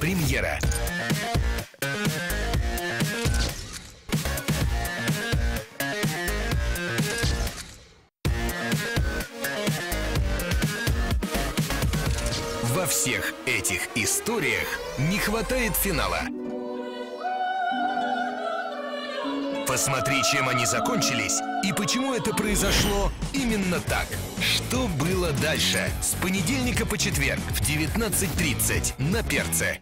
Премьера. Во всех этих историях не хватает финала. Посмотри, чем они закончились и почему это произошло именно так. Что было дальше? С понедельника по четверг в 19:30 на Перце.